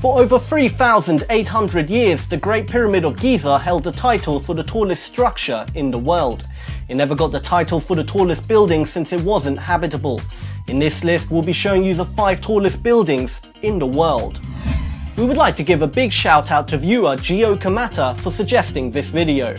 For over 3,800 years, the Great Pyramid of Giza held the title for the tallest structure in the world. It never got the title for the tallest building since it wasn't habitable. In this list, we'll be showing you the 5 tallest buildings in the world. We would like to give a big shout out to viewer Gyo Kamata for suggesting this video.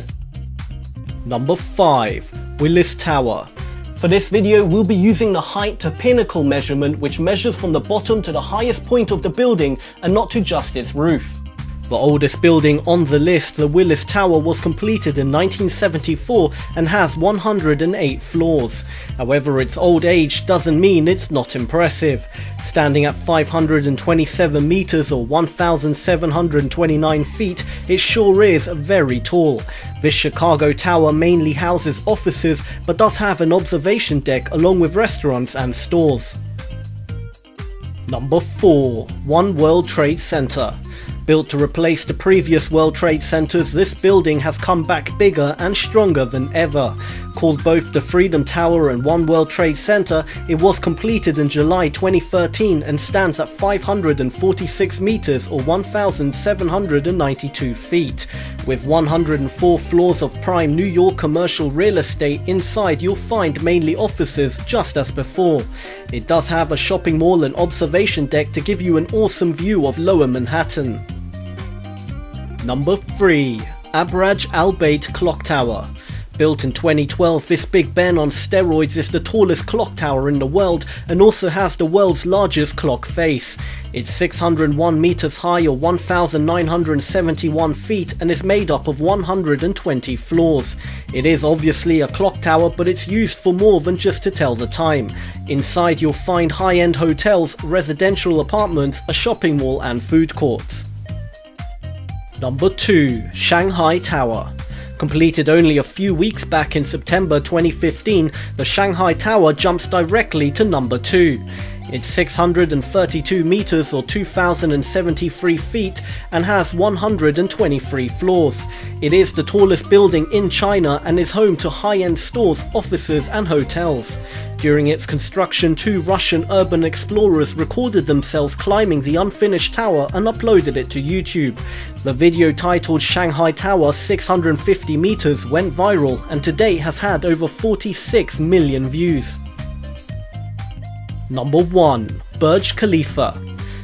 Number 5. Willis Tower. For this video, we'll be using the height to pinnacle measurement, which measures from the bottom to the highest point of the building and not to just its roof. The oldest building on the list, the Willis Tower, was completed in 1974 and has 108 floors. However, its old age doesn't mean it's not impressive. Standing at 527 meters or 1,729 feet, it sure is very tall. This Chicago tower mainly houses offices but does have an observation deck along with restaurants and stores. Number 4. One World Trade Center. Built to replace the previous World Trade Centers, this building has come back bigger and stronger than ever. Called both the Freedom Tower and One World Trade Center, it was completed in July 2013 and stands at 546 meters or 1,792 feet. With 104 floors of prime New York commercial real estate inside, you'll find mainly offices just as before. It does have a shopping mall and observation deck to give you an awesome view of Lower Manhattan. Number 3. Abraj Al-Bait Clock Tower. Built in 2012, this Big Ben on steroids is the tallest clock tower in the world and also has the world's largest clock face. It's 601 meters high or 1,971 feet and is made up of 120 floors. It is obviously a clock tower, but it's used for more than just to tell the time. Inside you'll find high-end hotels, residential apartments, a shopping mall and food courts. Number 2. Shanghai Tower. Completed only a few weeks back in September 2015, the Shanghai Tower jumps directly to number 2. It's 632 meters or 2,073 feet and has 123 floors. It is the tallest building in China and is home to high-end stores, offices and hotels. During its construction, 2 Russian urban explorers recorded themselves climbing the unfinished tower and uploaded it to YouTube. The video titled Shanghai Tower 650 meters went viral and to date has had over 46 million views. Number 1. Burj Khalifa.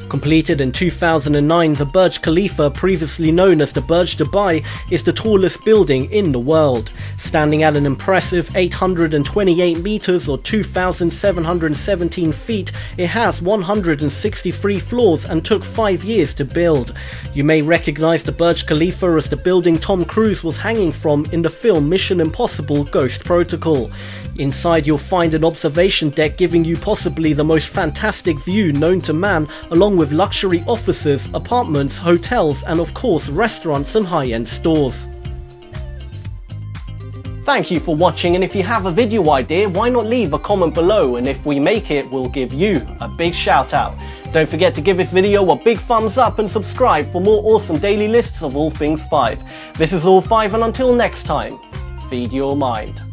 Completed in 2009, the Burj Khalifa, previously known as the Burj Dubai, is the tallest building in the world. Standing at an impressive 828 meters or 2,717 feet, it has 163 floors and took 5 years to build. You may recognize the Burj Khalifa as the building Tom Cruise was hanging from in the film Mission Impossible: Ghost Protocol. Inside you'll find an observation deck giving you possibly the most fantastic view known to man, along with luxury offices, apartments, hotels and of course restaurants and high-end stores. Thank you for watching, and if you have a video idea, why not leave a comment below, and if we make it, we'll give you a big shout out. Don't forget to give this video a big thumbs up and subscribe for more awesome daily lists of all things 5. This is All5, and until next time, feed your mind.